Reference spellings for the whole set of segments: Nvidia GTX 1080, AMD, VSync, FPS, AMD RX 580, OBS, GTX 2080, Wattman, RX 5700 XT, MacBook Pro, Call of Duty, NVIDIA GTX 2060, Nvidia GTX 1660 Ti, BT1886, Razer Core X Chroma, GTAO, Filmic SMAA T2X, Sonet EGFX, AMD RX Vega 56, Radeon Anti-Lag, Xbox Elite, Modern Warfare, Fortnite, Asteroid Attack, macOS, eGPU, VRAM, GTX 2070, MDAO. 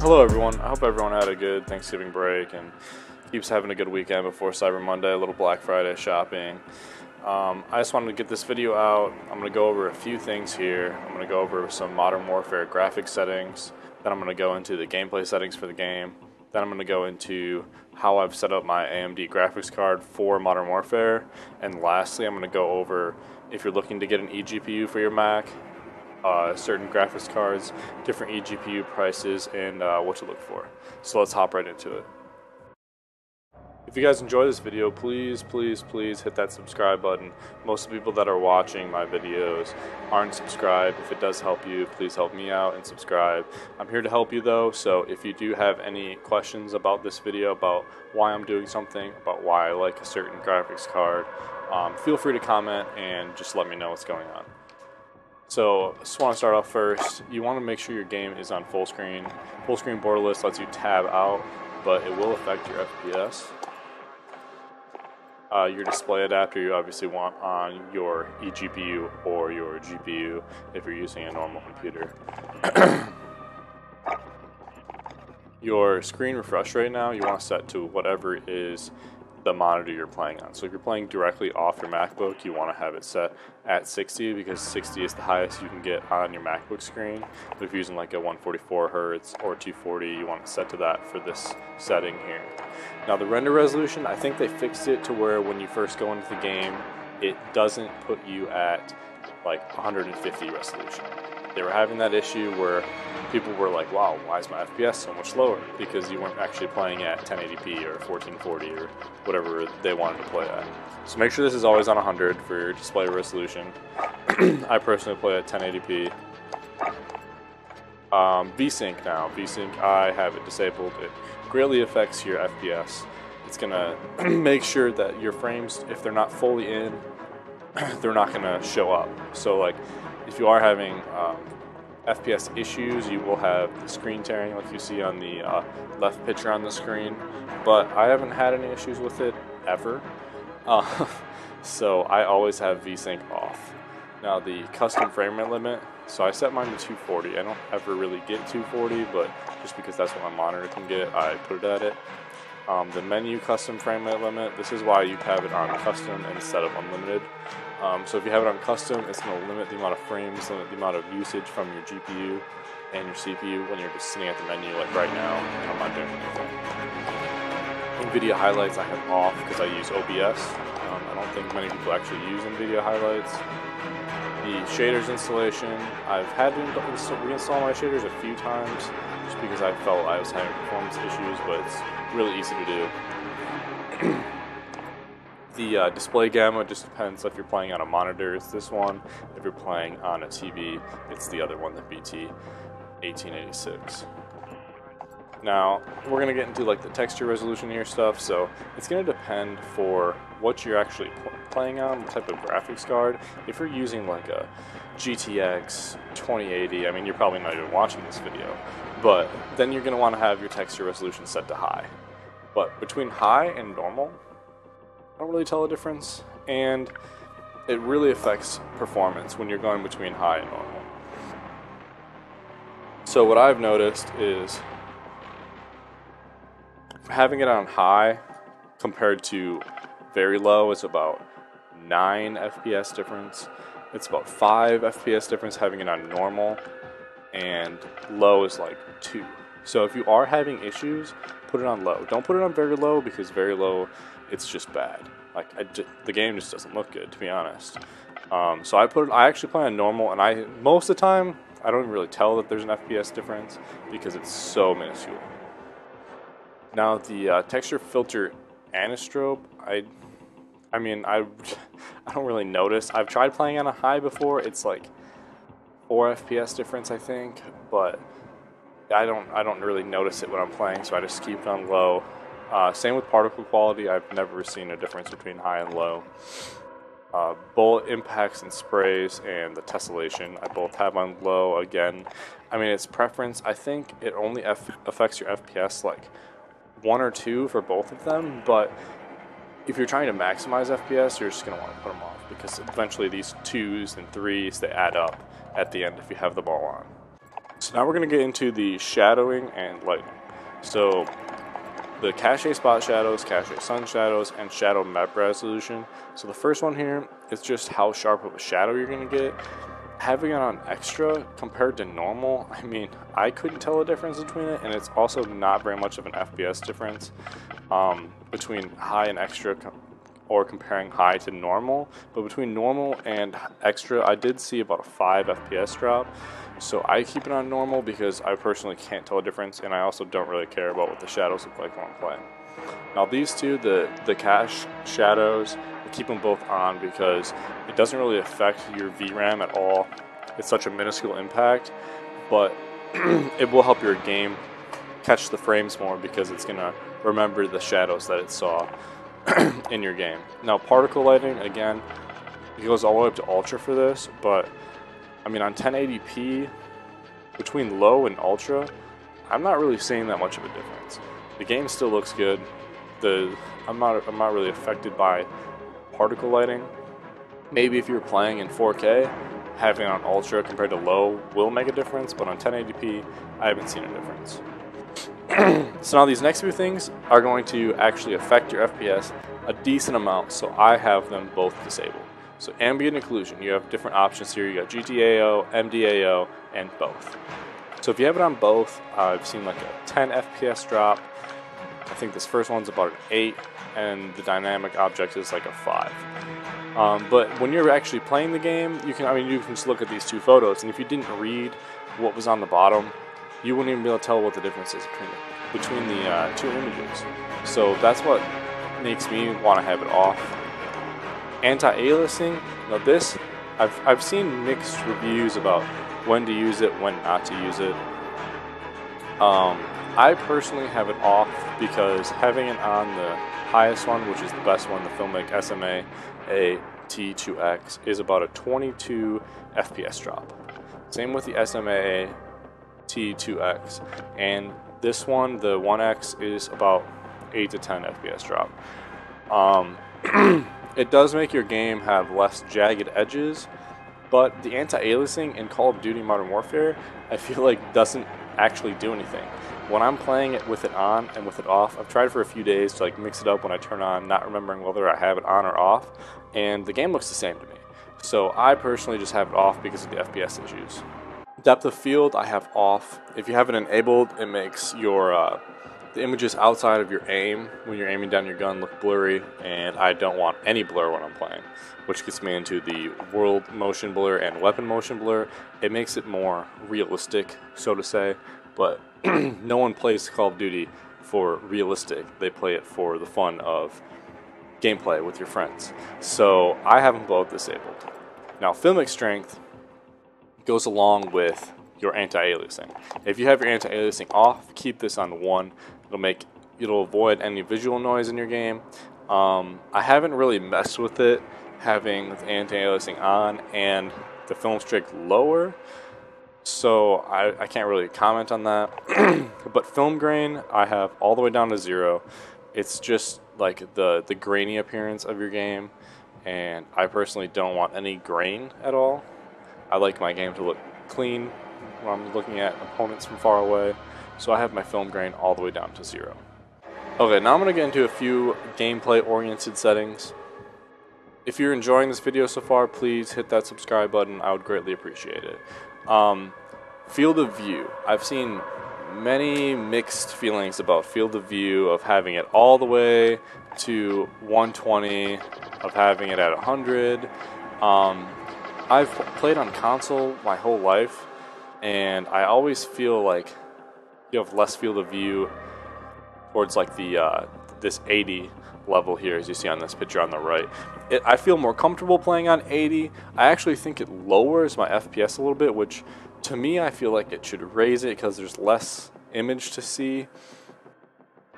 Hello everyone, I hope everyone had a good Thanksgiving break and keeps having a good weekend before Cyber Monday, a little Black Friday shopping. I just wanted to get this video out. I'm going to go over a few things here. I'm going to go over some Modern Warfare graphics settings, then I'm going to go into the gameplay settings for the game, then I'm going to go into how I've set up my AMD graphics card for Modern Warfare, and lastly I'm going to go over if you're looking to get an eGPU for your Mac, certain graphics cards, different eGPU prices, and what to look for. So let's hop right into it. If you guys enjoy this video, please hit that subscribe button. Most of the people that are watching my videos aren't subscribed. If it does help you, please help me out and subscribe. I'm here to help you though, so if you do have any questions about this video, about why I'm doing something, about why I like a certain graphics card, feel free to comment and just let me know what's going on. So I just want to start off first, you want to make sure your game is on full screen. Full screen borderless lets you tab out, but it will affect your FPS. Your display adapter you obviously want on your eGPU or your GPU if you're using a normal computer. Your screen refresh rate now you want to set to whatever is the monitor you're playing on. So if you're playing directly off your MacBook, you want to have it set at 60 because 60 is the highest you can get on your MacBook screen. But if you're using like a 144 Hz or 240, you want it set to that for this setting here. Now the render resolution, I think they fixed it to where when you first go into the game, it doesn't put you at like 150 resolution. They were having that issue where people were like, wow, why is my FPS so much lower? Because you weren't actually playing at 1080p or 1440 or whatever they wanted to play at. So make sure this is always on 100 for your display resolution. I personally play at 1080p. VSync now. VSync, I have it disabled. It greatly affects your FPS. It's going to make sure that your frames, if they're not fully in, they're not going to show up. So like, if you are having FPS issues, you will have the screen tearing like you see on the left picture on the screen, but I haven't had any issues with it ever, so I always have VSync off. Now the custom frame rate limit, so I set mine to 240. I don't ever really get 240, but just because that's what my monitor can get, I put it at it. The menu custom frame rate limit, this is why you have it on custom instead of unlimited. So if you have it on custom, it's going to limit the amount of frames, limit the amount of usage from your GPU and your CPU when you're just sitting at the menu like right now and I'm not doing anything. NVIDIA highlights I have off because I use OBS. I don't think many people actually use NVIDIA highlights. The shaders installation, I've had to reinstall my shaders a few times just because I felt I was having performance issues, but it's really easy to do. The display gamma just depends if you're playing on a monitor, it's this one. If you're playing on a TV, it's the other one, the BT1886. Now, we're going to get into like the texture resolution here stuff, so it's going to depend for what you're actually playing on, what type of graphics card. If you're using like a GTX 2080, I mean, you're probably not even watching this video, but then you're going to want to have your texture resolution set to high. But between high and normal, I don't really tell the difference, and it really affects performance when you're going between high and normal. So what I've noticed is having it on high compared to very low is about 9 FPS difference. It's about 5 FPS difference having it on normal, and low is like 2. So if you are having issues, put it on low. Don't put it on very low because very low, it's just bad. Like the game just doesn't look good, to be honest. So I actually play on normal, and most of the time I don't even really tell that there's an FPS difference because it's so minuscule. Now the texture filter anistrope, I mean I don't really notice. I've tried playing on a high before. It's like 4 FPS difference I think, but I don't really notice it when I'm playing, so I just keep it on low. Same with particle quality, I've never seen a difference between high and low. Bullet impacts and sprays and the tessellation, I both have on low again. I mean, it's preference. I think it only affects your FPS like 1 or 2 for both of them, but if you're trying to maximize FPS, you're just going to want to put them off because eventually these 2s and 3s, they add up at the end if you have them all on. So now we're going to get into the shadowing and lighting. So the cache spot shadows, cache sun shadows, and shadow map resolution. So the first one here is just how sharp of a shadow you're going to get. Having it on extra compared to normal, I mean, I couldn't tell a difference between it, and it's also not very much of an FPS difference between high and extra, or comparing high to normal. But between normal and extra, I did see about a 5 FPS drop. So I keep it on normal because I personally can't tell a difference, and I also don't really care about what the shadows look like when I'm playing. Now these two, the cache shadows, I keep them both on because it doesn't really affect your VRAM at all. It's such a minuscule impact, but it will help your game catch the frames more because it's going to remember the shadows that it saw in your game. Now particle lighting, again, it goes all the way up to ultra for this, but I mean, on 1080p, between low and ultra, I'm not really seeing that much of a difference. The game still looks good. I'm not really affected by particle lighting. Maybe if you're playing in 4K, having it on ultra compared to low will make a difference, but on 1080p, I haven't seen a difference. So now these next few things are going to actually affect your FPS a decent amount, so I have them both disabled. So ambient occlusion, you have different options here. You got GTAO, MDAO, and both. So if you have it on both, I've seen like a 10 FPS drop. I think this first one's about an 8, and the dynamic object is like a 5. But when you're actually playing the game, you can, I mean, you can just look at these two photos, and if you didn't read what was on the bottom, you wouldn't even be able to tell what the difference is between the two images. So that's what makes me want to have it off. Anti-aliasing, now this, I've seen mixed reviews about when to use it, when not to use it. I personally have it off because having it on the highest one, which is the best one, the Filmic SMAA T2X, is about a 22 FPS drop. Same with the SMAA T2X, and this one, the 1X, is about 8 to 10 FPS drop. It does make your game have less jagged edges, but the anti-aliasing in Call of Duty Modern Warfare, I feel like doesn't actually do anything. When I'm playing it with it on and with it off, I've tried for a few days to like mix it up when I turn on, not remembering whether I have it on or off, and the game looks the same to me. So I personally just have it off because of the FPS issues. Depth of field, I have off. If you have it enabled, it makes your the images outside of your aim, when you're aiming down your gun, look blurry, and I don't want any blur when I'm playing, which gets me into the world motion blur and weapon motion blur. It makes it more realistic, so to say, but no one plays Call of Duty for realistic. They play it for the fun of gameplay with your friends. So I have them both disabled. Now, filmic strength goes along with your anti-aliasing. If you have your anti-aliasing off, keep this on 1. It'll avoid any visual noise in your game. I haven't really messed with it having the anti-aliasing on and the film streak lower, so I can't really comment on that. But film grain, I have all the way down to 0. It's just like the grainy appearance of your game, and I personally don't want any grain at all. I like my game to look clean when I'm looking at opponents from far away, so I have my film grain all the way down to 0. Okay, now I'm going to get into a few gameplay-oriented settings. If you're enjoying this video so far, please hit that subscribe button. I would greatly appreciate it. Field of view. I've seen many mixed feelings about field of view, of having it all the way to 120, of having it at 100. I've played on console my whole life, and I always feel like you have less field of view towards like the this 80 level here, as you see on this picture on the right. I feel more comfortable playing on 80. I actually think it lowers my FPS a little bit, which to me I feel like it should raise it because there's less image to see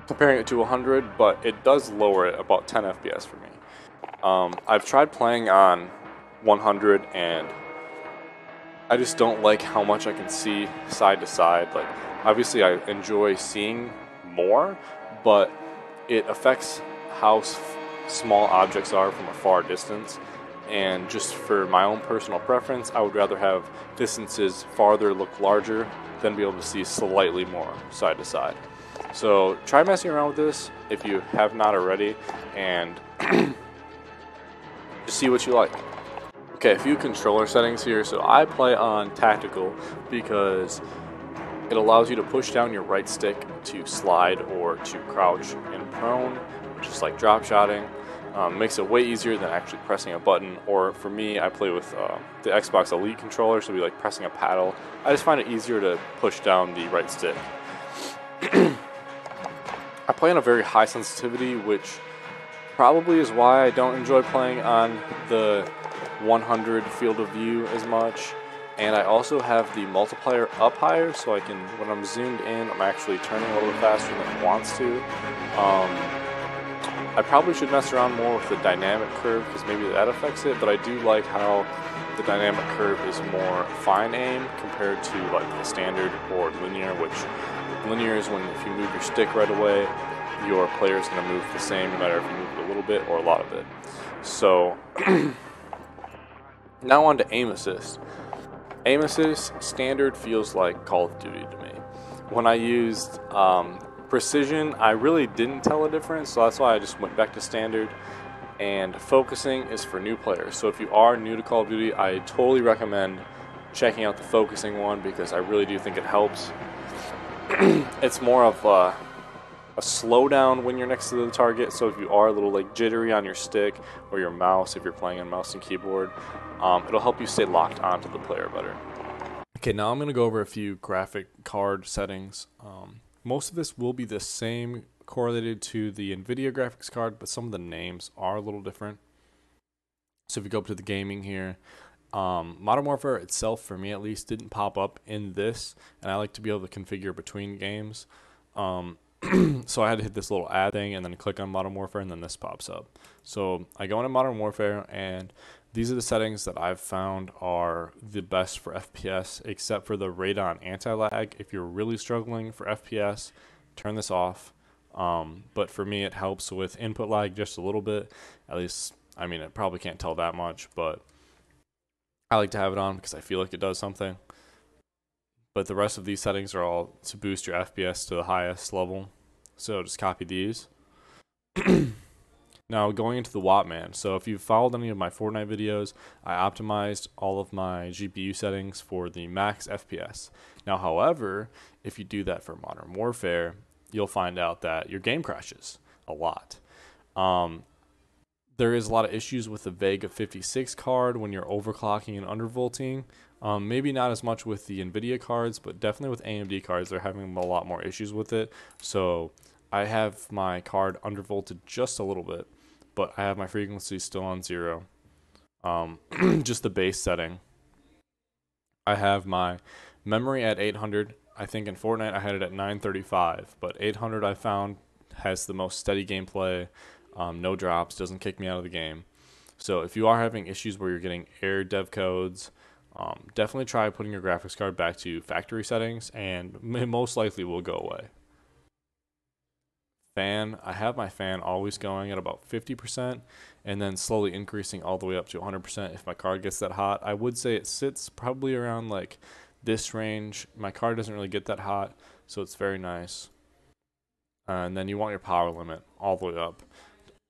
comparing it to 100, but it does lower it about 10 FPS for me. I've tried playing on 100, and I just don't like how much I can see side to side. Like, obviously I enjoy seeing more, but it affects how small objects are from a far distance, and just for my own personal preference, I would rather have distances farther look larger than be able to see slightly more side to side. So try messing around with this if you have not already, and just see what you like. Okay, a few controller settings here. So I play on tactical because it allows you to push down your right stick to slide or to crouch and prone, just like drop shotting. Makes it way easier than actually pressing a button, or for me, I play with the Xbox Elite controller, so we like pressing a paddle. I just find it easier to push down the right stick. I play on a very high sensitivity, which probably is why I don't enjoy playing on the 100 field of view as much. And I also have the multiplier up higher, so I can, when I'm zoomed in, I'm actually turning a little faster than it wants to. I probably should mess around more with the dynamic curve because maybe that affects it, but I do like how the dynamic curve is more fine aim compared to like the standard or linear, which linear is when if you move your stick right away, your player is going to move the same no matter if you move it a little bit or a lot of it. So now on to aim assist. Aim assist standard feels like Call of Duty to me. When I used precision, I really didn't tell a difference, so that's why I just went back to standard. And focusing is for new players, so if you are new to Call of Duty, I totally recommend checking out the focusing one because I really do think it helps. It's more of a slowdown when you're next to the target, so if you are a little like jittery on your stick or your mouse, if you're playing on mouse and keyboard, it'll help you stay locked onto the player better. Okay, now I'm going to go over a few graphic card settings. Most of this will be the same correlated to the NVIDIA graphics card, but some of the names are a little different. So if you go up to the gaming here, Modern Warfare itself, for me at least, didn't pop up in this, and I like to be able to configure between games. So I had to hit this little add thing and then click on Modern Warfare, and then this pops up. So I go into Modern Warfare, and these are the settings that I've found are the best for FPS, except for the Radeon Anti-Lag. If you're really struggling for FPS, turn this off. But for me, it helps with input lag just a little bit. At least, I mean, it probably can't tell that much, but I like to have it on because I feel like it does something. But the rest of these settings are all to boost your FPS to the highest level. So just copy these. Now going into the Wattman, so if you've followed any of my Fortnite videos, I optimized all of my GPU settings for the max FPS. Now however, if you do that for Modern Warfare, you'll find out that your game crashes a lot. There is a lot of issues with the Vega 56 card when you're overclocking and undervolting. Maybe not as much with the NVIDIA cards, but definitely with AMD cards, they're having a lot more issues with it. So I have my card undervolted just a little bit, but I have my frequency still on 0. Just the base setting. I have my memory at 800. I think in Fortnite I had it at 935, but 800 I found has the most steady gameplay, no drops, doesn't kick me out of the game. So if you are having issues where you're getting error dev codes, definitely try putting your graphics card back to factory settings, and it most likely will go away. Fan, I have my fan always going at about 50% and then slowly increasing all the way up to 100% if my card gets that hot. I would say it sits probably around like this range. My card doesn't really get that hot, so it's very nice. And then you want your power limit all the way up.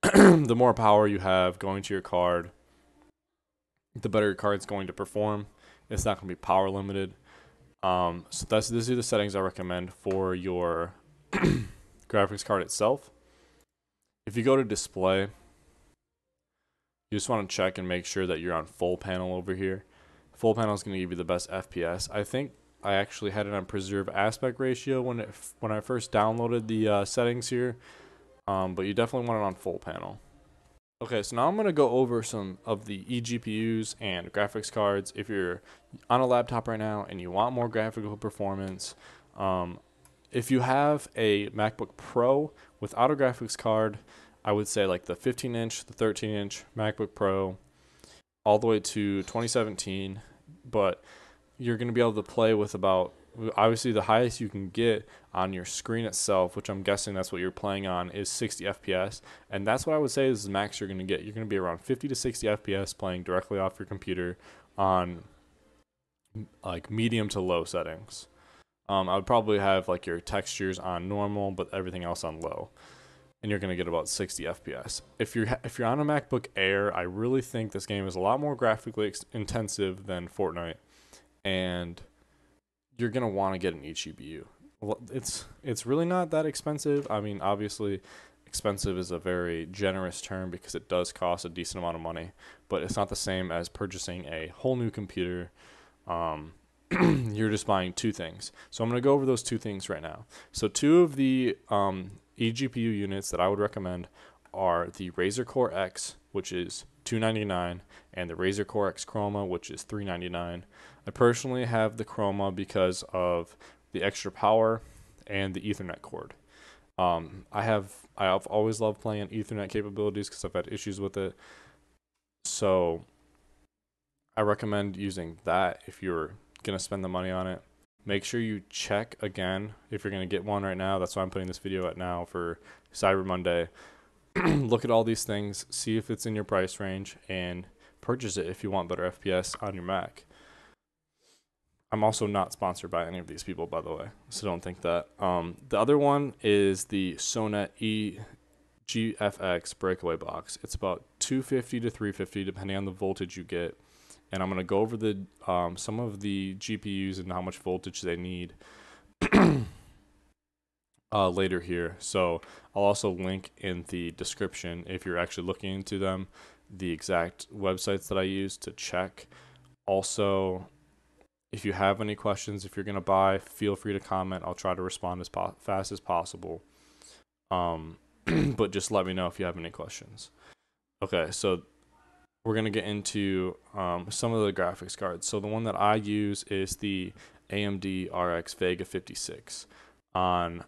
The more power you have going to your card, the better your card's going to perform. It's not going to be power limited. So these are the settings I recommend for your graphics card itself. If you go to display, you just want to check and make sure that you're on full panel over here. Full panel is going to give you the best FPS. I think I actually had it on preserve aspect ratio when I first downloaded the settings here, but you definitely want it on full panel. Okay, so now I'm going to go over some of the eGPUs and graphics cards. If you're on a laptop right now and you want more graphical performance, if you have a MacBook Pro without a graphics card, I would say like the 15-inch, the 13-inch MacBook Pro, all the way to 2017, but you're going to be able to play with about obviously the highest you can get on your screen itself, which I'm guessing that's what you're playing on, is 60 FPS. And that's what I would say is the max you're going to get. You're going to be around 50 to 60 FPS playing directly off your computer on like medium to low settings. I would probably have like your textures on normal, but everything else on low. And you're going to get about 60 FPS. If you're on a MacBook Air, I really think this game is a lot more graphically intensive than Fortnite, and you're going to want to get an eGPU. It's really not that expensive. I mean, obviously, expensive is a very generous term because it does cost a decent amount of money, but it's not the same as purchasing a whole new computer. You're just buying two things. So I'm going to go over those two things right now. So two of the eGPU units that I would recommend are the Razer Core X, which is $299, and the Razer Core X Chroma, which is $399. I personally have the Chroma because of the extra power and the Ethernet cord. I've always loved playing Ethernet capabilities because I've had issues with it. So I recommend using that if you're going to spend the money on it. Make sure you check again if you're going to get one right now. That's why I'm putting this video at now for Cyber Monday. Look at all these things, see if it's in your price range, and purchase it if you want better FPS on your Mac. I'm also not sponsored by any of these people, by the way, so don't think that. The other one is the Sonet EGFX breakaway box. It's about $250 to $350 depending on the voltage you get. And I'm going to go over the some of the GPUs and how much voltage they need later here. So I'll also link in the description if you're actually looking into them, the exact websites that I use to check. Also, if you have any questions, if you're going to buy, feel free to comment. I'll try to respond as fast as possible. But just let me know if you have any questions. Okay, so we're going to get into some of the graphics cards. So the one that I use is the AMD RX Vega 56. On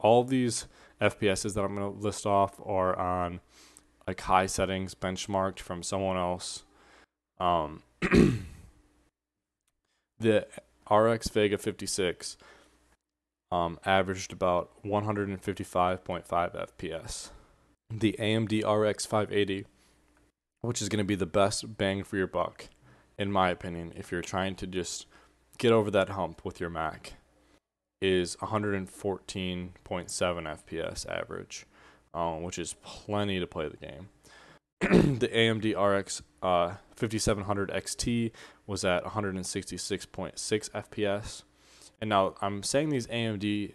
all these FPSs that I'm going to list off are on like high settings benchmarked from someone else. The RX Vega 56 averaged about 155.5 FPS. The AMD RX 580, which is going to be the best bang for your buck, in my opinion, if you're trying to just get over that hump with your Mac, is 114.7 FPS average, which is plenty to play the game. The AMD RX 5700 XT was at 166.6 FPS. And now I'm saying these AMD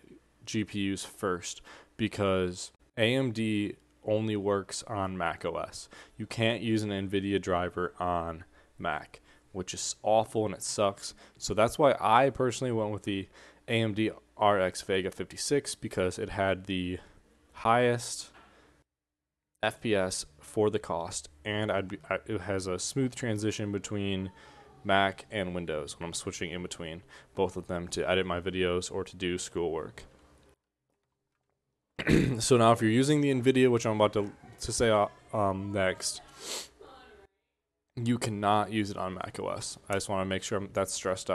GPUs first because AMD only works on Mac OS. You can't use an Nvidia driver on Mac, which is awful and it sucks. So that's why I personally went with the AMD RX Vega 56 because it had the highest FPS for the cost, and it has a smooth transition between Mac and Windows when I'm switching in between both of them to edit my videos or to do schoolwork. So now if you're using the NVIDIA, which I'm about to say next, you cannot use it on macOS. I just want to make sure that's stressed,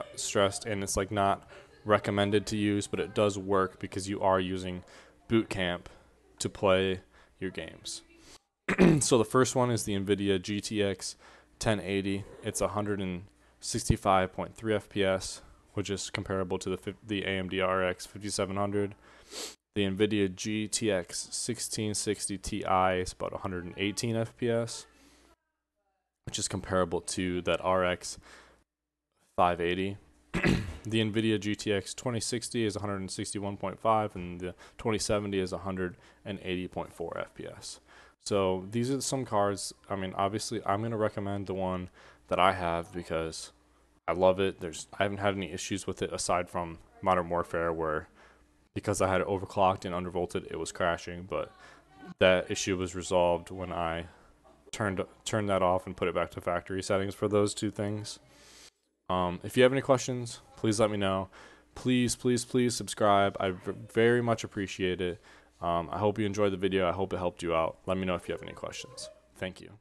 and it's like not recommended to use, but it does work because you are using Boot Camp to play your games. So the first one is the NVIDIA GTX 1080. It's 165.3 FPS, which is comparable to the AMD RX 5700. The NVIDIA GTX 1660 Ti is about 118 FPS, which is comparable to that RX 580. The NVIDIA GTX 2060 is 161.5, and the 2070 is 180.4 FPS. So these are some cards. I mean, obviously, I'm going to recommend the one that I have because I love it. I haven't had any issues with it aside from Modern Warfare, where because I had it overclocked and undervolted, it was crashing, but that issue was resolved when I turned that off and put it back to factory settings for those two things. If you have any questions, please let me know. Please, please, please subscribe. I very much appreciate it. I hope you enjoyed the video. I hope it helped you out. Let me know if you have any questions. Thank you.